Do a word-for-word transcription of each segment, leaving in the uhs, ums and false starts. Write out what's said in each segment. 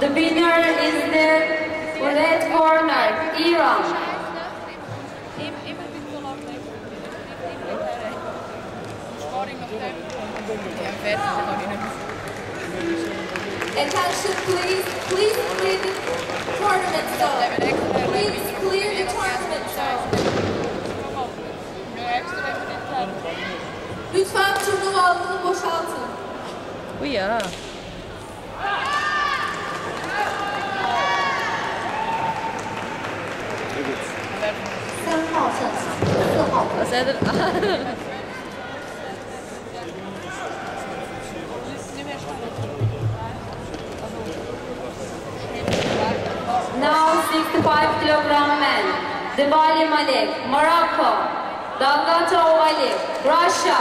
The winner is the red corner, Iran. Attention, please. Please clear the tournament zone. Please clear the tournament zone. Lütfen turnuva alanını boşaltın. Bu ya. Now sixty-five kilogram men, Zibali Malik, Morocco, Dangatowali, Russia.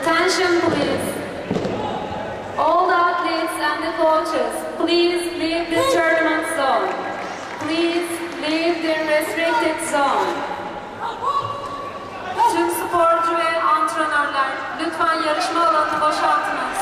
Attention, please. All the athletes and the coaches, please leave the tournament zone. Please leave the restricted zone. Tüm sporcu ve antrenörler, lütfen yarışma alanını boşaltınız.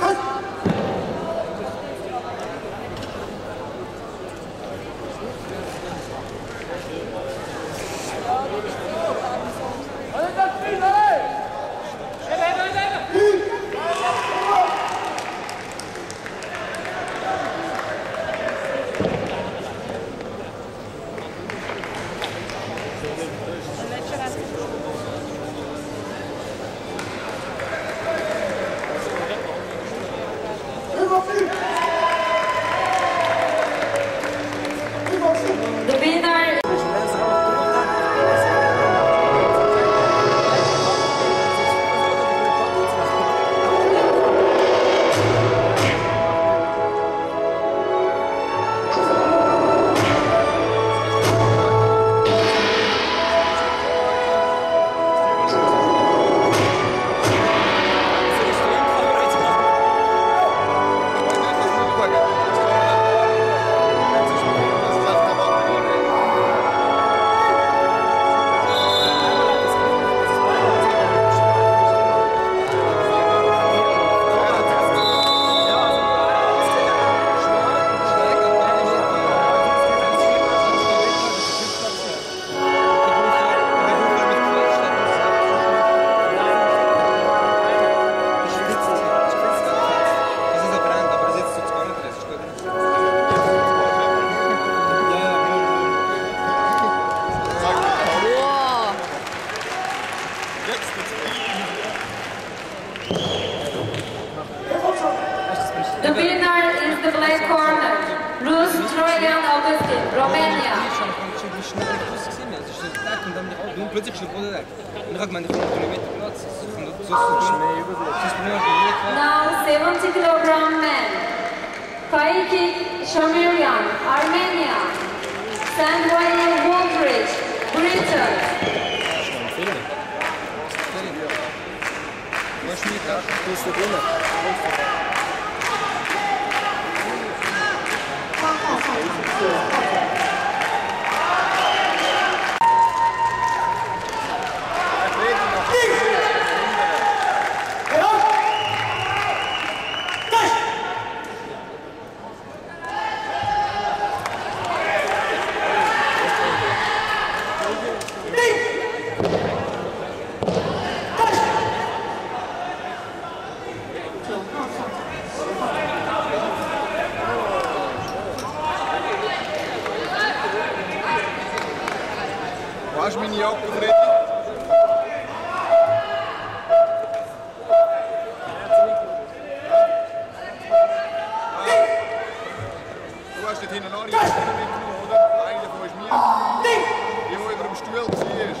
Cut! The winner is the black corner, Luz, Trojan, Augustin, Romania. Now seventy kilogram man, Kike Shamirian, Armenia, Dangatowali, Аж ми ни около вреди. Това ще ти на нори, ще ти минува от лайн да поеш мир. И мой друг штуел ти еш.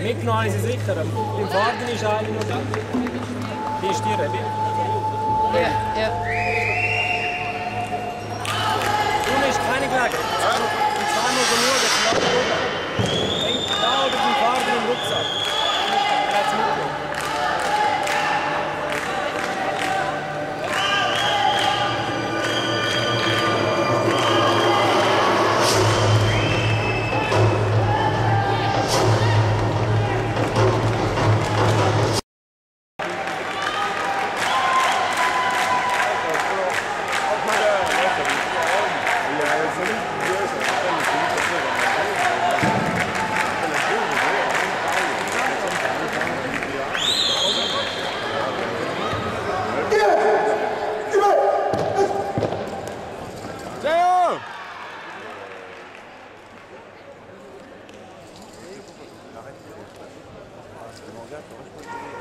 Микно е си сигурен. Им варден е жали но да. Ти е штире би. Ja, ja. Du nicht, keine Klage. Und zwar nur so nur, das läuft runter. Hängt da unter dem Fahrrad in den Rucksack. Platz mitnehmen. Gracias.